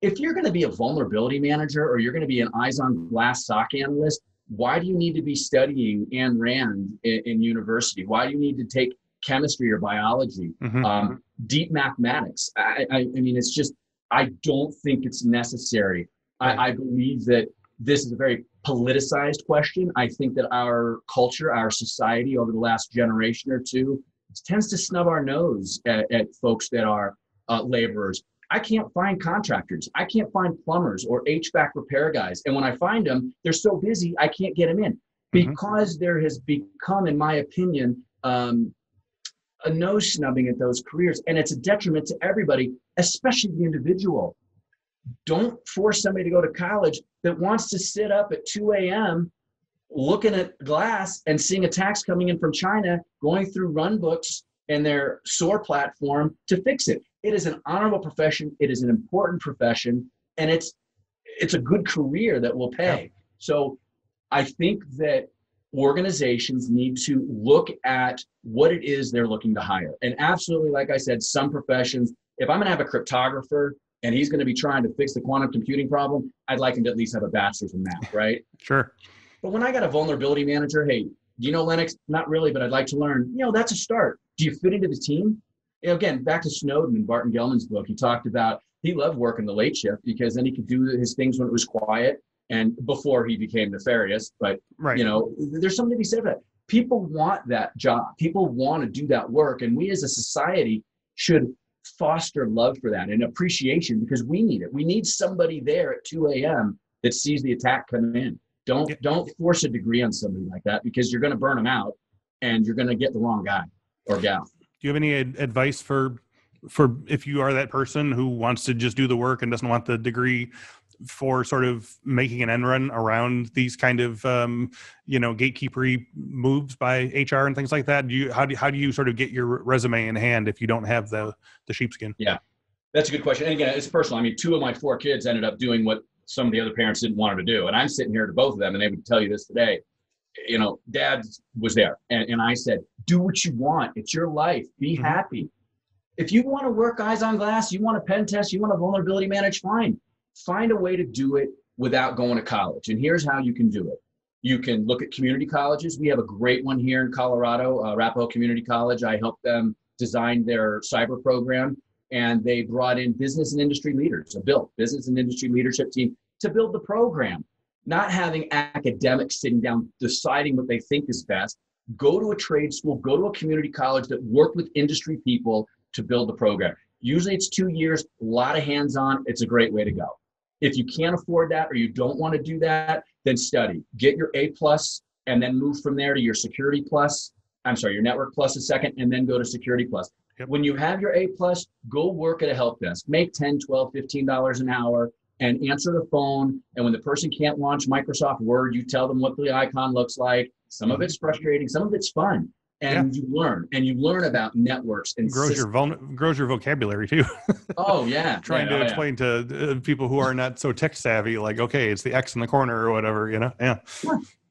If you're going to be a vulnerability manager or you're going to be an eyes on glass S O C analyst, why do you need to be studying Ayn Rand in, in university? Why do you need to take chemistry or biology, mm-hmm. um, deep mathematics? I, I, I mean, it's just, I don't think it's necessary. Right. I, I believe that this is a very politicized question. I think that our culture, our society over the last generation or two tends to snub our nose at, at folks that are uh, laborers. I can't find contractors. I can't find plumbers or H V A C repair guys. And when I find them, they're so busy, I can't get them in. Because mm-hmm. there has become, in my opinion, um, a nose snubbing at those careers. And it's a detriment to everybody, especially the individual. Don't force somebody to go to college that wants to sit up at two a.m. looking at glass and seeing attacks coming in from China, going through run books and their S O A R platform to fix it. It is an honorable profession. It is an important profession, and it's it's a good career that will pay. So I think that organizations need to look at what it is they're looking to hire. And absolutely, like I said, some professions, if I'm going to have a cryptographer and he's going to be trying to fix the quantum computing problem, I'd like him to at least have a bachelor's in math, right? Sure. But when I got a vulnerability manager, hey, do you know Linux? Not really, but I'd like to learn. You know, that's a start. Do you fit into the team? You know, again, back to Snowden and Barton Gellman's book, he talked about he loved working the late shift because then he could do his things when it was quiet and before he became nefarious. But, right. you know, there's something to be said about that. People want that job. People want to do that work. And we as a society should foster love for that and appreciation because we need it. We need somebody there at two a.m. that sees the attack come in. Don't yeah. don't force a degree on somebody like that because you're going to burn them out and you're going to get the wrong guy or gal. Do you have any ad- advice for for if you are that person who wants to just do the work and doesn't want the degree for sort of making an end run around these kind of, um, you know, gatekeeper-y moves by H R and things like that? Do you, how, do, how do you sort of get your resume in hand if you don't have the, the sheepskin? Yeah, that's a good question. And again, it's personal. I mean, two of my four kids ended up doing what some of the other parents didn't want them to do. And I'm sitting here to both of them, and they would tell you this today. You know, Dad was there. And, and I said, do what you want. It's your life. Be mm-hmm. happy. If you want to work eyes on glass, you want to pen test, you want to vulnerability manage, fine. Find a way to do it without going to college. And here's how you can do it. You can look at community colleges. We have a great one here in Colorado, uh, Arapahoe Community College. I helped them design their cyber program, and they brought in business and industry leaders, a built business and industry leadership team to build the program, not having academics sitting down deciding what they think is best. Go to a trade school, go to a community college that work with industry people to build the program. Usually it's two years, a lot of hands-on. It's a great way to go. If you can't afford that or you don't want to do that, then study. Get your A plus and then move from there to your security plus. I'm sorry, your network plus a second and then go to security plus. Yep. When you have your A plus, go work at a help desk. Make ten, twelve, fifteen dollars an hour and answer the phone. And when the person can't launch Microsoft Word, you tell them what the icon looks like. Some mm-hmm. of it's frustrating, some of it's fun. And yeah. you learn, and you learn about networks and grows systems. your vul- grows your vocabulary too. Oh yeah, trying yeah, to oh, explain yeah. to uh, people who are not so tech savvy, like okay, it's the X in the corner or whatever, you know. Yeah,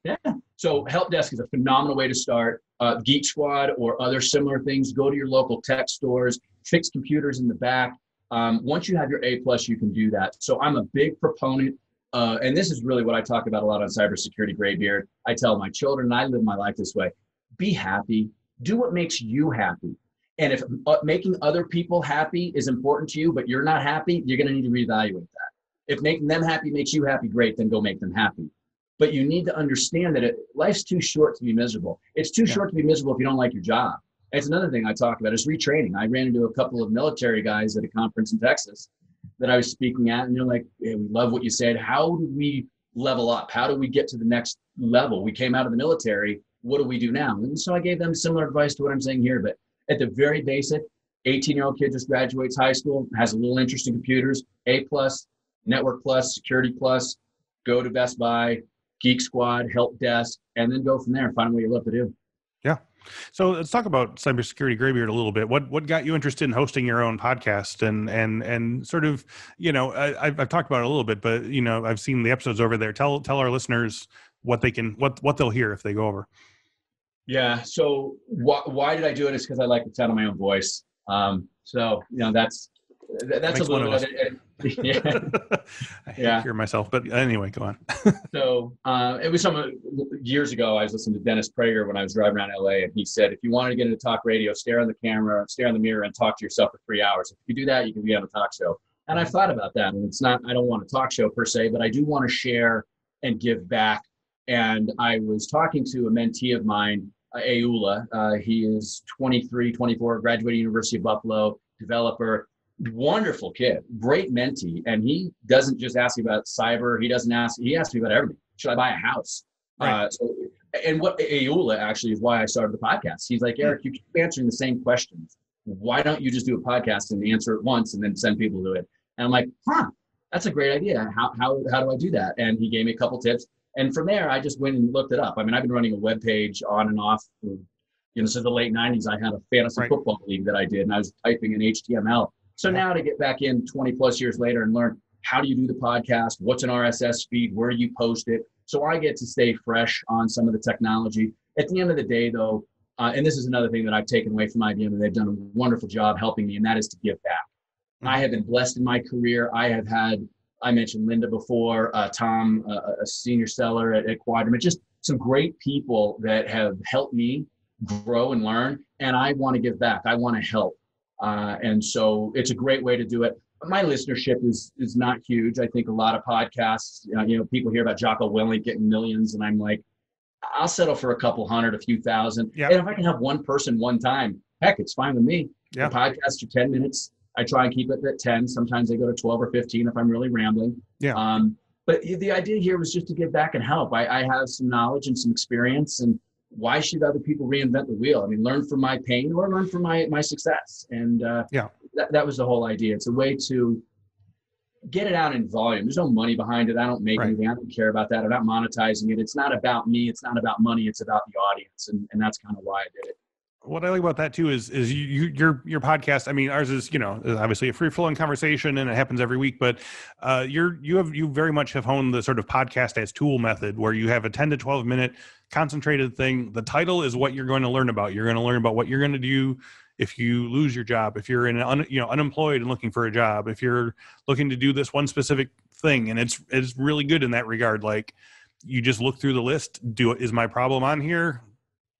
yeah. So help desk is a phenomenal way to start. Uh, Geek Squad or other similar things. Go to your local tech stores, fix computers in the back. Um, once you have your A plus, you can do that. So I'm a big proponent. Uh, and this is really what I talk about a lot on Cybersecurity Graybeard. I tell my children, and I live my life this way. Be happy. Do what makes you happy. And if uh, making other people happy is important to you, but you're not happy, you're going to need to reevaluate that. If making them happy makes you happy, great, then go make them happy. But you need to understand that it, life's too short to be miserable. It's too yeah. short to be miserable if you don't like your job. It's another thing I talk about is retraining. I ran into a couple of military guys at a conference in Texas that I was speaking at, and they're like, hey, we love what you said. How do we level up? How do we get to the next level? We came out of the military. What do we do now? And so I gave them similar advice to what I'm saying here, but at the very basic, eighteen-year-old kid just graduates high school, has a little interest in computers, A plus, network plus, security plus, go to Best Buy, Geek Squad, help desk, and then go from there and find what you love to do. Yeah. So let's talk about Cybersecurity Graybeard a little bit. What what got you interested in hosting your own podcast and and and sort of, you know, I, I've, I've talked about it a little bit, but, you know, I've seen the episodes over there. Tell tell our listeners what they can, what what they'll hear if they go over. Yeah. So wh- why did I do it? It's because I like the sound of my own voice. Um, so, you know, that's, that's a little bit of it. Yeah. I hate yeah. to hear myself, but anyway, go on. So uh, it was some years ago, I was listening to Dennis Prager when I was driving around L A, and he said, if you wanted to get into talk radio, stare on the camera, stare in the mirror, and talk to yourself for three hours. If you do that, you can be on a talk show. And I've thought about that. And it's not, I don't want a talk show per se, but I do want to share and give back. And I was talking to a mentee of mine, Aula. Uh, he is twenty-three, twenty-four, graduated University of Buffalo, developer, wonderful kid, great mentee. And he doesn't just ask me about cyber. He doesn't ask, he asks me about everything. Should I buy a house? Right. Uh, so, and what Aula actually is why I started the podcast. He's like, Eric, you keep answering the same questions. Why don't you just do a podcast and answer it once and then send people to it? And I'm like, huh, that's a great idea. How, how, how do I do that? And he gave me a couple tips. And from there, I just went and looked it up. I mean, I've been running a web page on and off. For, you know, since the late nineties, I had a fantasy right. football league that I did, and I was typing in H T M L. So yeah. now to get back in twenty plus years later and learn how do you do the podcast, what's an R S S feed, where do you post it? So I get to stay fresh on some of the technology. At the end of the day, though, uh, and this is another thing that I've taken away from I B M, and they've done a wonderful job helping me, and that is to give back. Mm-hmm. I have been blessed in my career. I have had I mentioned Linda before, uh, Tom, uh, a senior seller at, at Quadramed, just some great people that have helped me grow and learn. And I want to give back. I want to help. Uh, and so it's a great way to do it. My listenership is is not huge. I think a lot of podcasts, you know, you know people hear about Jocko Willink getting millions. And I'm like, I'll settle for a couple hundred, a few thousand. Yep. And if I can have one person one time, heck, it's fine with me. Yep. The podcasts are ten minutes. I try and keep it at ten. Sometimes they go to twelve or fifteen if I'm really rambling. Yeah. Um, but the idea here was just to give back and help. I, I have some knowledge and some experience, and why should other people reinvent the wheel? I mean, learn from my pain or learn from my, my success. And uh, yeah, that, that was the whole idea. It's a way to get it out in volume. There's no money behind it. I don't make right. anything. I don't care about that. I'm not monetizing it. It's not about me. It's not about money. It's about the audience. And, and that's kind of why I did it. What I like about that too is, is you, you, your, your podcast. I mean, ours is, you know, obviously a free flowing conversation and it happens every week, but uh, you're, you have, you very much have honed the sort of podcast as tool method where you have a ten to twelve minute concentrated thing. The title is what you're going to learn about. You're going to learn about what you're going to do. If you lose your job, if you're in an un, you know, unemployed and looking for a job, if you're looking to do this one specific thing, and it's, it's really good in that regard. Like you just look through the list, do is my problem on here?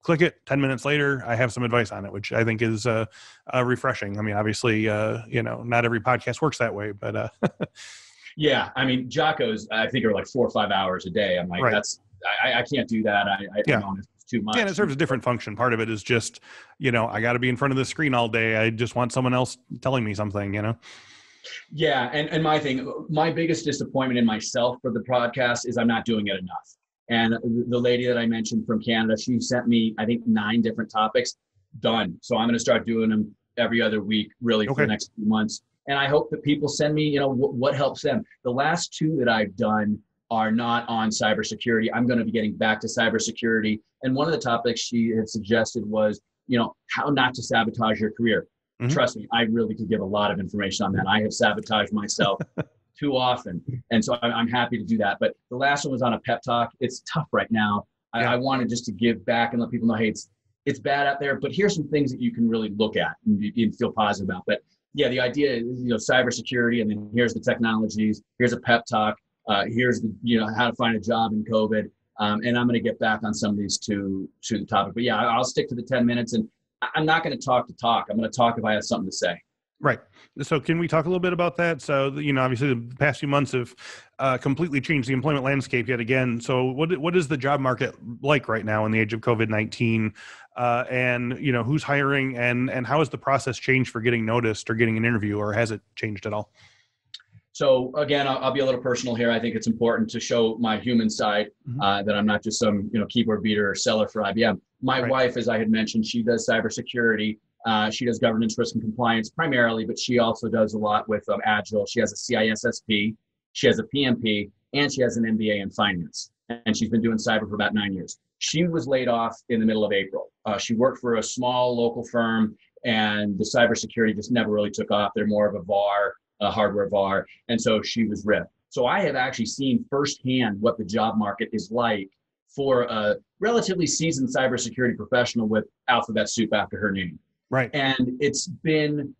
Click it. ten minutes later, I have some advice on it, which I think is uh, uh, refreshing. I mean, obviously, uh, you know, not every podcast works that way, but uh, yeah, I mean, Jocko's, I think, are like four or five hours a day. I'm like, right. that's I, I can't do that. I, I yeah. don't know if it's too much. Yeah, and it serves a different function. Part of it is just, you know, I got to be in front of the screen all day. I just want someone else telling me something, you know. Yeah, and and my thing, my biggest disappointment in myself for the podcast is I'm not doing it enough. And the lady that I mentioned from Canada, she sent me, I think, nine different topics. Done. So I'm going to start doing them every other week, really, okay. for the next few months. And I hope that people send me, you know, w- what helps them. The last two that I've done are not on cybersecurity. I'm going to be getting back to cybersecurity. And one of the topics she had suggested was, you know, how not to sabotage your career. Mm-hmm. Trust me, I really could give a lot of information on that. I have sabotaged myself. Too often. And so I'm happy to do that. But the last one was on a pep talk. It's tough right now. I, yeah. I wanted just to give back and let people know, hey, it's, it's bad out there, but here's some things that you can really look at and, and feel positive about. But yeah, the idea is, you know, cybersecurity, and then here's the technologies, here's a pep talk, uh, here's the, you know, how to find a job in COVID. Um, and I'm going to get back on some of these to, to the topic, but yeah, I'll stick to the ten minutes, and I'm not going to talk to talk. I'm going to talk if I have something to say. Right. So can we talk a little bit about that? So, you know, obviously the past few months have uh, completely changed the employment landscape yet again. So what what is the job market like right now in the age of COVID nineteen? Uh, and, you know, who's hiring, and, and how has the process changed for getting noticed or getting an interview, or has it changed at all? So again, I'll, I'll be a little personal here. I think it's important to show my human side, mm-hmm. uh, that I'm not just some, you know, keyboard beater or seller for I B M. My right. wife, as I had mentioned, she does cybersecurity. Uh, she does governance, risk, and compliance primarily, but she also does a lot with um, Agile. She has a C I S S P, she has a P M P, and she has an M B A in finance. And she's been doing cyber for about nine years. She was laid off in the middle of April. Uh, she worked for a small local firm, and the cybersecurity just never really took off. They're more of a V A R, a hardware V A R, and so she was ripped. So I have actually seen firsthand what the job market is like for a relatively seasoned cybersecurity professional with alphabet soup after her name. Right. And it's been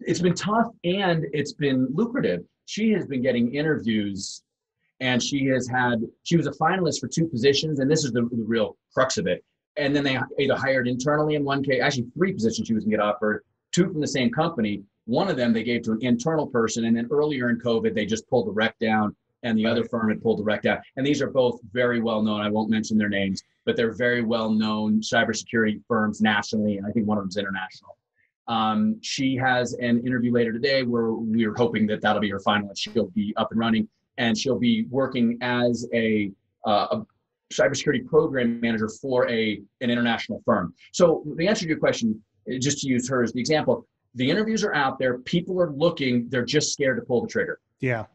it's been tough and it's been lucrative. She has been getting interviews, and she has had, she was a finalist for two positions, and this is the, the real crux of it. And then they either hired internally in one case, actually three positions she was going to get offered, two from the same company. One of them they gave to an internal person, and then earlier in COVID, they just pulled the rec down, and the other firm had pulled the rec down. And these are both very well-known, I won't mention their names, but they're very well-known cybersecurity firms nationally, and I think one of them's international. Um, she has an interview later today where we're hoping that that'll be her final, and she'll be up and running, and she'll be working as a, uh, a cybersecurity program manager for a an international firm. So the answer to your question, just to use her as the example, the interviews are out there, people are looking, they're just scared to pull the trigger. Yeah.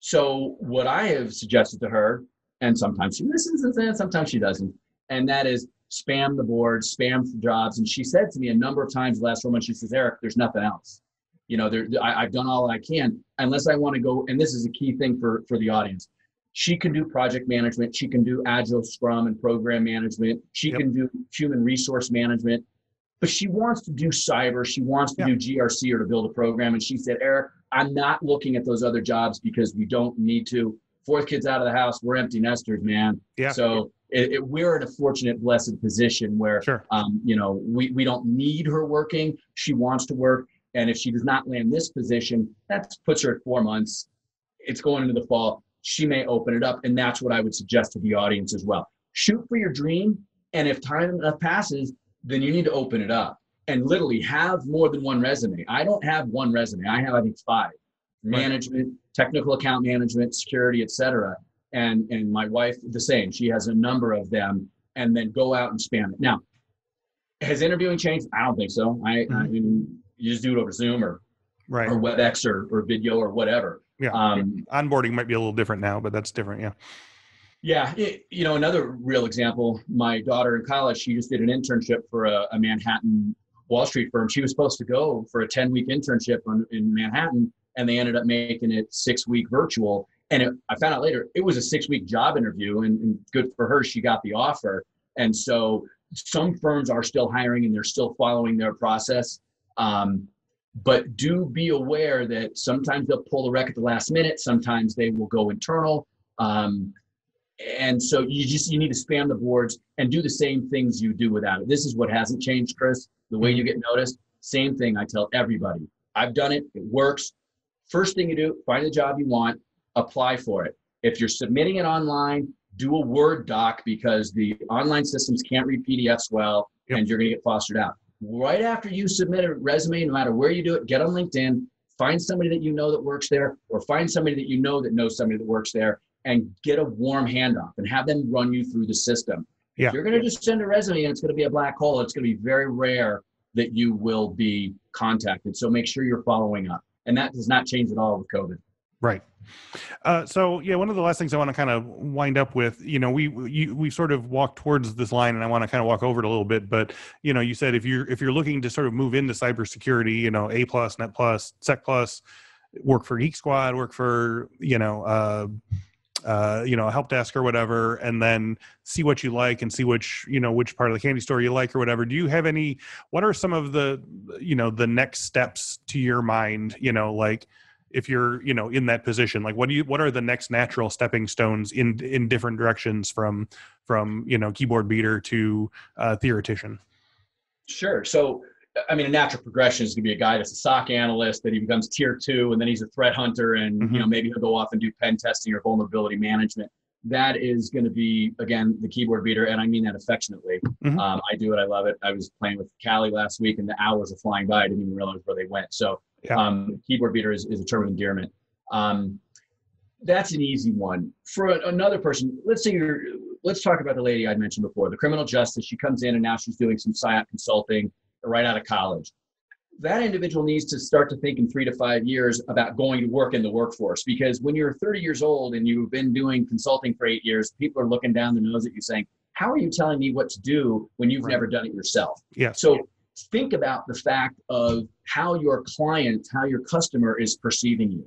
So what I have suggested to her, and sometimes she listens and sometimes she doesn't, and that is spam the board, spam for jobs. And she said to me a number of times last month, she says, Eric, there's nothing else. You know, there, I, I've done all I can, unless I want to go, and this is a key thing for, for the audience. She can do project management. She can do Agile Scrum and program management. She yep. can do human resource management, but she wants to do cyber. She wants to yep. do G R C or to build a program. And she said, Eric, I'm not looking at those other jobs because we don't need to. Fourth kid's out of the house. We're empty nesters, man. Yeah. So it, it, we're in a fortunate, blessed position where, sure. um, you know, we, we don't need her working. She wants to work. And if she does not land this position, that puts her at four months. It's going into the fall. She may open it up. And that's what I would suggest to the audience as well. Shoot for your dream. And if time enough passes, then you need to open it up and literally have more than one resume. I don't have one resume. I have, I think, five. Management, technical account management, security, et cetera. And, and my wife, the same. She has a number of them. And then go out and spam it. Now, has interviewing changed? I don't think so. I, mm-hmm. I mean, you just do it over Zoom or, right. or WebEx or, or video or whatever. Yeah. Um, onboarding might be a little different now, but that's different. Yeah. Yeah. It, you know, another real example, my daughter in college, she just did an internship for a, a Manhattan Wall Street firm. She was supposed to go for a ten week internship on, in Manhattan, and they ended up making it six week virtual. And it, I found out later, it was a six week job interview, and, and good for her. She got the offer. And so some firms are still hiring and they're still following their process. Um, But do be aware that sometimes they'll pull the rec at the last minute. Sometimes they will go internal. Um, and so you just, you need to spam the boards and do the same things you do without it. This is what hasn't changed, Chris. The way you get noticed, same thing I tell everybody. I've done it. It works. First thing you do, find the job you want, apply for it. If you're submitting it online, do a Word doc because the online systems can't read P D Fs well, yep. and you're going to get fostered out. Right after you submit a resume, no matter where you do it, get on LinkedIn, find somebody that you know that works there, or find somebody that you know that knows somebody that works there, and get a warm handoff and have them run you through the system. Yeah. If you're going to just send a resume and it's going to be a black hole, it's going to be very rare that you will be contacted. So make sure you're following up. And that does not change at all with COVID. Right. Uh, so yeah, one of the last things I want to kind of wind up with, you know, we, we, we sort of walked towards this line and I want to kind of walk over it a little bit, but you know, you said, if you're, if you're looking to sort of move into cybersecurity, you know, A plus, Net plus, Sec plus, work for Geek Squad, work for, you know, uh, uh, you know, a help desk or whatever, and then see what you like and see which, you know, which part of the candy store you like or whatever. Do you have any, what are some of the, you know, the next steps to your mind, you know, like, if you're, you know, in that position, like what do you, what are the next natural stepping stones in, in different directions from, from, you know, keyboard beater to uh theoretician? Sure. So, I mean, a natural progression is going to be a guy that's a S O C analyst, that he becomes tier two, and then he's a threat hunter. And, mm-hmm. you know, maybe he'll go off and do pen testing or vulnerability management. That is going to be, again, the keyboard beater. And I mean that affectionately. Mm-hmm. Um, I do it. I love it. I was playing with Callie last week and the hours are flying by. I didn't even realize where they went. So, Yeah. Um, keyboard beater is, is a term of endearment. Um, that's an easy one. For a, another person, let's say you're, let's talk about the lady I mentioned before, the criminal justice. She comes in and now she's doing some psyop consulting right out of college. That individual needs to start to think in three to five years about going to work in the workforce, because when you're thirty years old and you've been doing consulting for eight years, people are looking down their nose at you saying, how are you telling me what to do when you've right. never done it yourself? Yeah. So yeah. think about the fact of how your client, how your customer is perceiving you.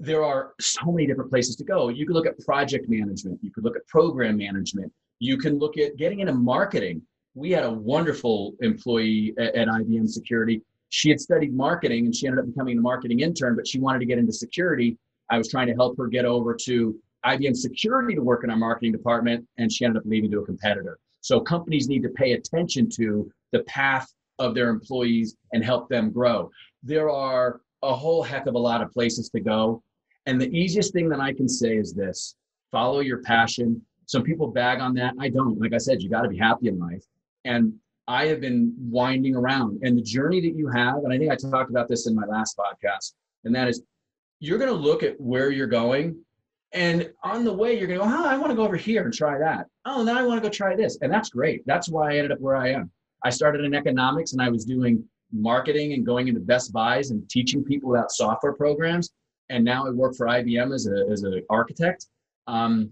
There are so many different places to go. You can look at project management. You can look at program management. You can look at getting into marketing. We had a wonderful employee at, at I B M Security. she had studied marketing and she ended up becoming a marketing intern, but she wanted to get into security. I was trying to help her get over to I B M Security to work in our marketing department, and she ended up leaving to a competitor. So companies need to pay attention to the path of their employees and help them grow. There are a whole heck of a lot of places to go. And the easiest thing that I can say is this: follow your passion. Some people bag on that. I don't. Like I said, you got to be happy in life. And I have been winding around. And the journey that you have, and I think I talked about this in my last podcast, and that is you're going to look at where you're going. And on the way, you're going to go, oh, I want to go over here and try that. Oh, now I want to go try this. And that's great. That's why I ended up where I am. I started in economics and I was doing marketing and going into Best Buys and teaching people about software programs. And now I work for I B M as a as an architect. Um,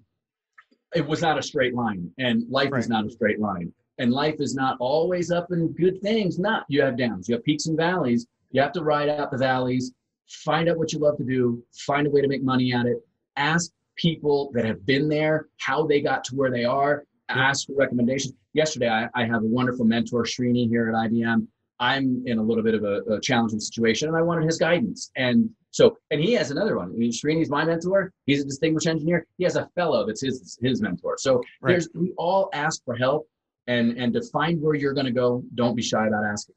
it was not a straight line. And life right. is not a straight line. And life is not always up and good things. Not, you have downs. You have peaks and valleys. You have to ride out the valleys. Find out what you love to do. Find a way to make money at it. Ask people that have been there how they got to where they are. Ask for recommendations. Yesterday, I, I have a wonderful mentor, Srini, here at I B M. I'm in a little bit of a, a challenging situation, and I wanted his guidance. And so, and he has another one. I mean, Srini's my mentor. He's a distinguished engineer. He has a fellow that's his his mentor. So right. there's we all ask for help, and and to find where you're going to go. Don't be shy about asking.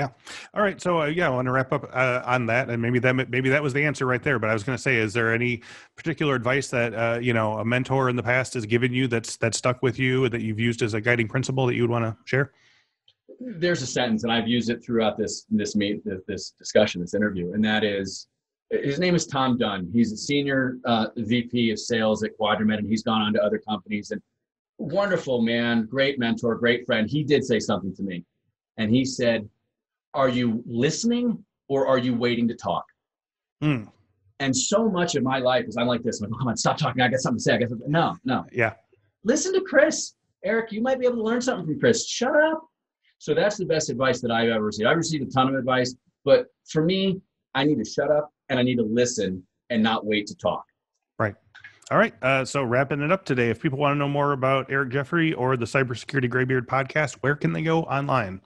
Yeah. All right. So uh, yeah, I want to wrap up uh, on that, and maybe that maybe that was the answer right there. But I was going to say, is there any particular advice that uh, you know a mentor in the past has given you that's that stuck with you, that you've used as a guiding principle that you would want to share? There's a sentence, and I've used it throughout this this meet this discussion, this interview, and that is, his name is Tom Dunn. He's a senior uh, V P of sales at Quadramed, and he's gone on to other companies. And wonderful man, great mentor, great friend. He did say something to me, and he said, are you listening or are you waiting to talk? Mm. And so much of my life is I'm like this. I'm like, come on, stop talking. I got something to say. I got something. No, no. Yeah. Listen to Chris. Eric, you might be able to learn something from Chris. Shut up. So that's the best advice that I've ever received. I've received a ton of advice, but for me, I need to shut up and I need to listen and not wait to talk. Right. All right, uh, so wrapping it up today, if people want to know more about Eric Jeffery or the Cybersecurity Graybeard podcast, where can they go online?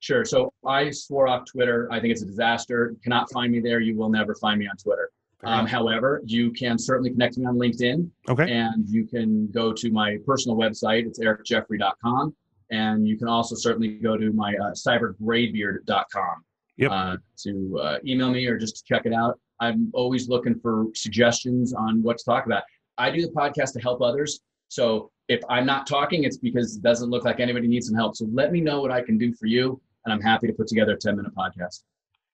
Sure. So I swore off Twitter. I think it's a disaster. You cannot find me there. You will never find me on Twitter. Um, however, you can certainly connect me on LinkedIn. Okay. And you can go to my personal website. It's eric jeffrey dot com. And you can also certainly go to my uh, cyber graybeard dot com yep. uh, to uh, email me or just check it out. I'm always looking for suggestions on what to talk about. I do the podcast to help others. So if I'm not talking, it's because it doesn't look like anybody needs some help. So let me know what I can do for you. And I'm happy to put together a ten minute podcast.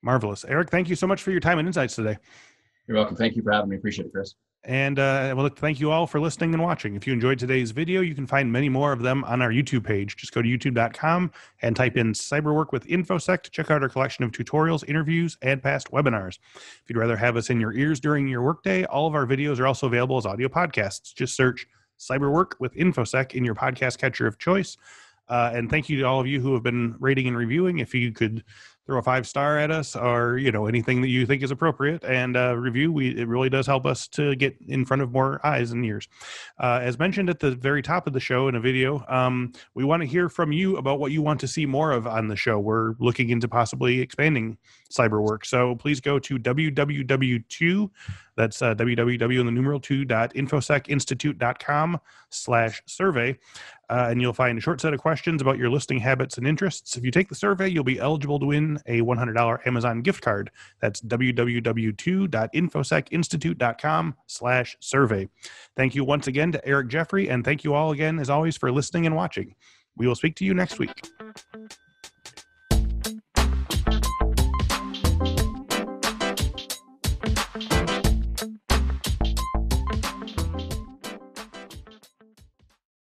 Marvelous. Eric, thank you so much for your time and insights today. You're welcome. Thank you for having me. Appreciate it, Chris. And uh, well, thank you all for listening and watching. If you enjoyed today's video, you can find many more of them on our YouTube page. Just go to youtube dot com and type in Cyberwork with InfoSec to check out our collection of tutorials, interviews, and past webinars. If you'd rather have us in your ears during your workday, all of our videos are also available as audio podcasts. Just search Cyberwork with InfoSec in your podcast catcher of choice. Uh, and thank you to all of you who have been rating and reviewing. If you could throw a five star at us, or you know anything that you think is appropriate, and uh, review, we it really does help us to get in front of more eyes and ears. Uh, as mentioned at the very top of the show in a video, um, we want to hear from you about what you want to see more of on the show. We're looking into possibly expanding Cyberwork, so please go to w w w dot two. That's uh, www in the numeral two dot infosecinstitute.com slash survey. Uh, and you'll find a short set of questions about your listing habits and interests. If you take the survey, you'll be eligible to win a one hundred dollars Amazon gift card. That's www.infosecinstitute.com slash survey. Thank you once again to Eric Jeffery. And thank you all again, as always, for listening and watching. We will speak to you next week.